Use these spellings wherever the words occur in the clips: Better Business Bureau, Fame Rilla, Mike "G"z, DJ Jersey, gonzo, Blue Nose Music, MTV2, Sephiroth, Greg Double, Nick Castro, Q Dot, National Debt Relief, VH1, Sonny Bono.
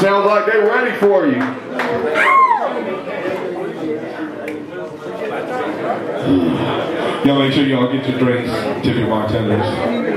Sounds like they're ready for you. Y'all make sure y'all get your drinks, tip your bartenders.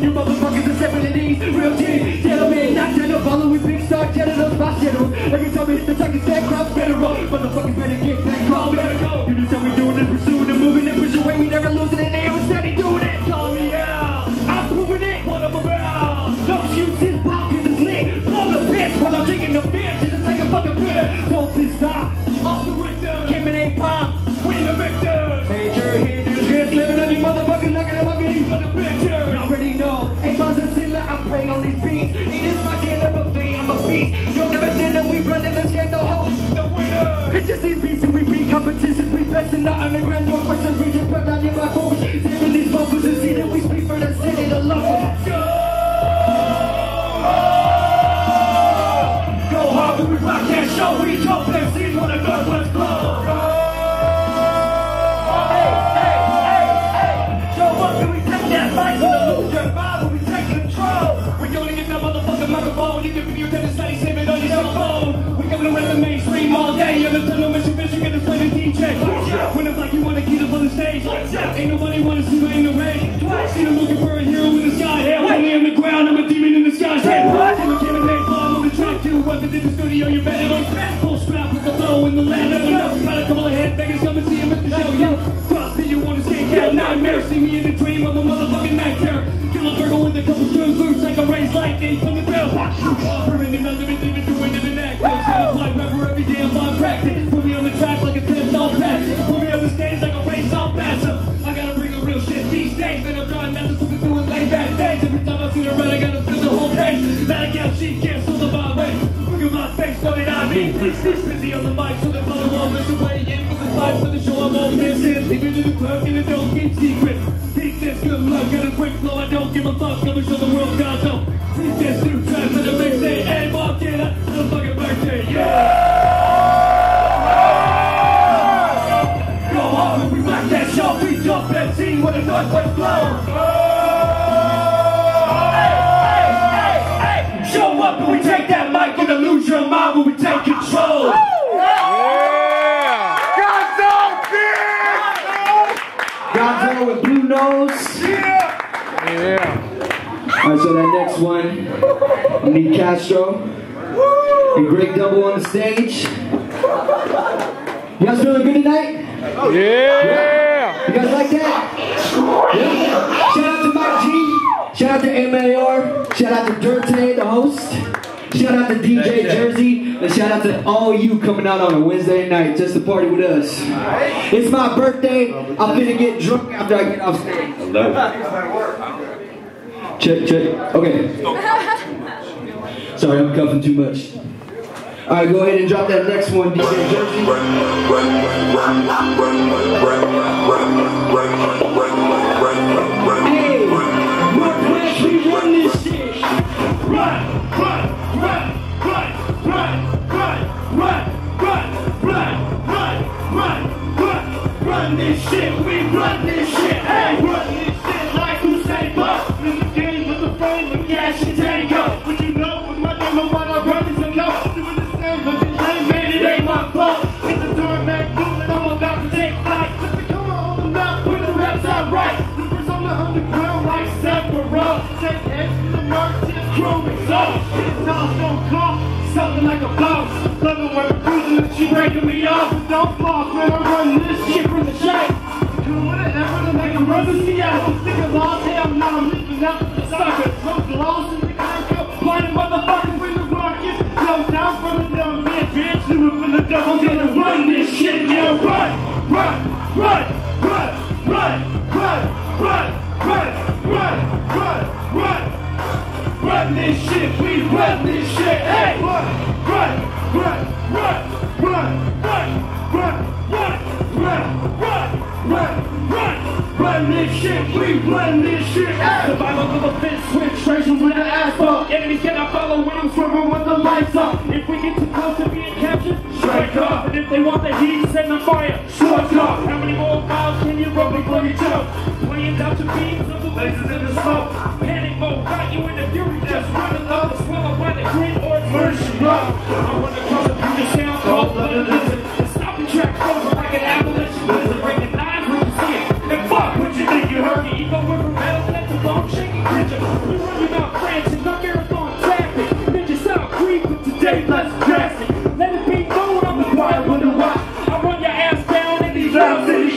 You motherfuckers are stepping in these real G. Gentlemen, not general, follow with big star genitals, by general. Every time it's the second step, crowds better roll. Motherfuckers better get back, call, better go. You just tell me doing it, pursuing it, moving it, push away, we never losing it, they always steady doing it. Call me out, I'm proving it, one of a barrel. Don't shoot this pop, cause it's lit. Blow the bitch while I'm drinking the beer, shit is like a fucking beer. Don't this stop, off the Richter, Kim and A-Pop, we the victors. Major hit, dudes, just living on your motherfucking nugget, I'm gonna eat for the picture. You already know, A-Monza Zilla, I'm praying on these beats. It is my kid, I'm a flea, I'm a beast. You'll never stand that we running the shit, the host, the winner. It's just these beats and we beat competitions, we best in the underground, no question, we just put down in my home. Saving these vocals and see that we speak for the city, the love. Go hard when we rock that show, we jump MCs when the guns let's blow. You can be your tennis study, save it on your cell phone. We coming around the mainstream all day. You're the tunnel, Mr. Fish, you get to play the team check. When I'm like, you want to keep up on the stage. Ain't nobody want to see me in the rain. See them looking for a hero in the sky. Hey, I'm only on the ground, I'm a demon in the sky. Say, what? I'm a camera man, fall on the track. Do what in the studio, you're better on track. Full strap with the flow in the ladder. I'm not a couple of headbangers, come and see him at the show. Yo, cross that you want to escape hell nightmare. See me in the dream, I'm a motherfucking nightmare. With a couple screws loose like a raised lightning from the bell. Offering another and leaving through into the neck. I fly rapper every day, I'm on practice. Put me on the track like a tennis all pass. Put me on the stage like a race all pass. I gotta bring a real shit these days. And I'm trying not to look through and lay back days. Every time I see the red, I gotta fill the whole page. That I can't see, can't solve the my way. Look at my face, what did I mean? Please, busy on the mic, so the brother won't miss the way in. With the fight for the show, I'm all missing. Leave it to the clerk and it don't keep secrets. This good luck, got a quick flow, I don't give a fuck, I'ma show the world gonzo. This this new track for the big day, and walk in a fucking birthday, yeah! Go off and we rock that show, we jump that scene when the northwest blows. Hey, hey, hey, hey! Show up when we take that mic, and lose your mind when we take control. Gonzo with Blue Nose. Yeah. Yeah. All right, so that next one, Nick Castro and Greg Double on the stage. You guys feeling good tonight? Yeah. You guys like that? Yeah. Shout out to Mike G. Shout out to MAR. Shout out to Dirty, the host. Shout out to DJ Jersey. And shout out to all you coming out on a Wednesday night just to party with us. It's my birthday. I'm finna get drunk after I get off stage. Check. Okay. Sorry, I'm cuffing too much. Alright, go ahead and drop that next one, DJ Jersey. Hey, we're glad we run this shit. Run this shit, we run this shit, hey, run this shit like who say bust. In the game with the frame of cash and tango. But you know, with my name on what I run is a no. Doing the same, but this ain't man, it ain't my fault. It's a turnback boom and I'm about to take flight. Just to come on the mouth, put the raps out right. The persona on the ground like Sephiroth. Take heads to the mark, just grow exhaust. It's all so close. Something like a boss, loving when I'm cruising and she breaking me off. Don't pause, man, I run this shit from the shape. Doing whatever to make them run to see out. I'm sick of lost, hey, I'm not, I'm leaving out for the suckers. I'm lost in the concrete, blinding motherfuckers in the market. No down from the dumb bitch, do it for the dumb. I'm gonna run this shit, yeah, run this shit, we run this shit, hey! Run this shit, we run this shit, hey! Survival of the fence switch, treasures with an asphalt. Enemies cannot follow when I'm swimming with the lights up. If we get too close to being captured, strike up. And if they want the heat, send the fire, strike up. How many more miles can you run before you jump? Playing out your beams of the lasers in the smoke. Panic mode, got you in the fury, that's running up. Swallowed by the grit or version love. I wanna come to do the sound called Blood and Lizard. And stop the track over like an avalanche blizzard. Break the nine rooms in, and fuck what you think you heard me. Even with a metal, let the bone shake and creature. worry about crashing, no marathon traffic. Bitches out creep, but today less drastic. Let it be known I'm the wild one to watch. I run your ass down in these loud city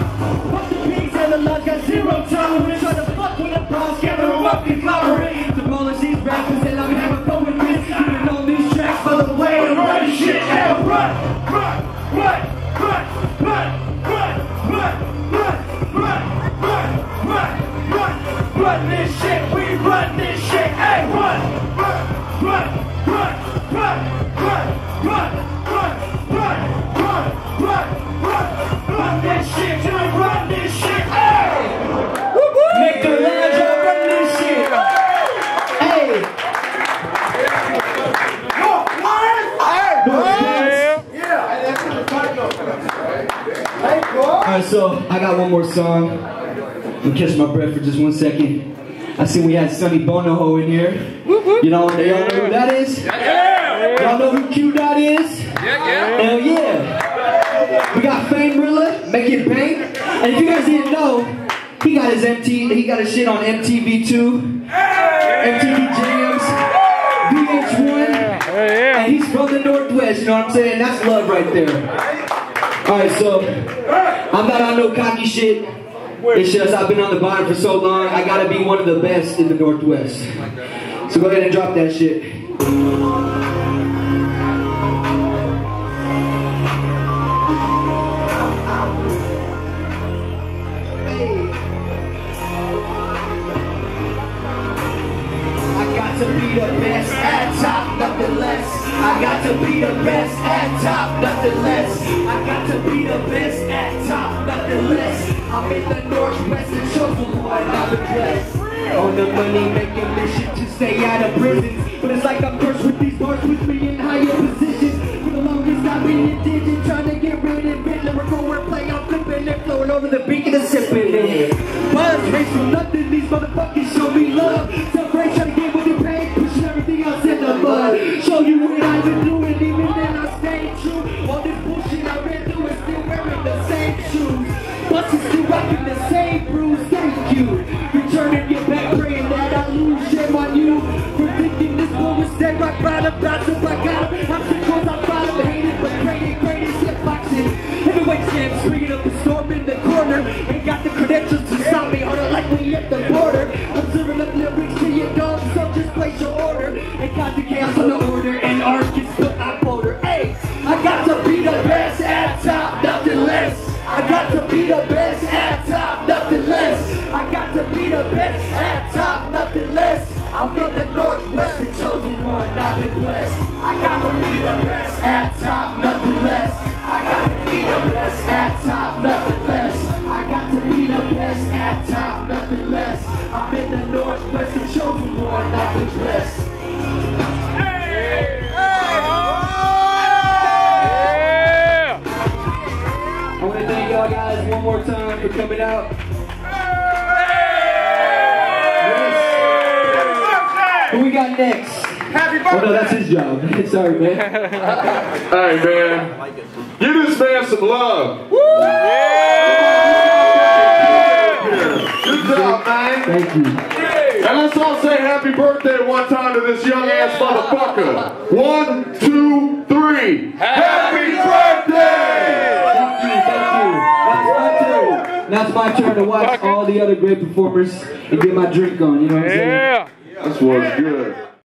Fuck the pigs and the luck, got zero tolerance. Try to fuck with the balls, gather them up and flower it. Demolish these rappers and I'm having fun with this. Even on these tracks, by the way, and run shit out. Run, run, run, run, run. Run this shit, we run this shit, hey, run, run, run, run, run, run, run, run, run, run, run, run, run this shit, till we run this shit, hey! Make the legend run this shit, hey! Yeah! Alright, so I got one more song. I'm gonna catch my breath for just 1 second. I see we had Sonny Bono in here. You know, they all know who that is? Yeah! Y'all know who Q Dot is? Yeah! Hell yeah! We got Fame Rilla, Make It Bang. And if you guys didn't know, he got his shit on MTV2, MTV Jams, VH1, and he's from the Northwest, you know what I'm saying? That's love right there. Alright, so I'm not on no cocky shit. It's just I've been on the bottom for so long, I gotta be one of the best in the Northwest. So go ahead and drop that shit. Be the best at top, nothing less. I got to be the best at top, nothing less. I got to be the best at top, nothing less. I'm in the Northwest and chosen one, I'm addressed. On the money making mission to stay out of prison. But it's like I'm cursed with these bars with me in higher positions. For the longest I've been in digit, trying to get rid of it. Lyrical wordplay, I'm flipping and flowing over the beak and sipping it. Buzz race from nothing, these motherfuckers show me love. Celebrate, trying to get with the pain, pushing everything else in the mud. Show you what I've been doing, even then I stay true. All this bullshit I ran through is still wearing the same shoes. Buses still rocking the same bruise, thank you. Returning your back, praying that I lose, shame on you. For thinking this bull was dead, rock right about to rock out. I'm so close, I find him hated, but greatest shit boxing. Heavyweight champs, bringing up the storm in the corner. Ain't got the credentials to stop me, on it like we at the border. Observing up lyrics to your dog, so just place your order. Ain't got the chaos on the order, and ours gets put out border. Hey, I got to be the best at top, nothing less. I got to be the best at top, nothing less. I got to be the best at top, nothing less. I'm from the Northwest, the chosen one, I've been blessed. I got to be the best at top, nothing less. I got to be the best at top, nothing less. I got to be the best at top, nothing less. I'm in the Northwest, the chosen one, I've been blessed. Hey! I want to thank y'all guys one more time for coming out. Yes. Who we got next? Happy birthday! Oh no, that's his job. Sorry, man. Alright, man. Give this man some love. Woo! Yeah! Good job, man. Thank you. And let's all say happy birthday one time to this young ass motherfucker. 1, 2, 3. Happy birthday! Now it's my turn to watch all the other great performers and get my drink on, you know what I'm saying? Yeah! That's what's good.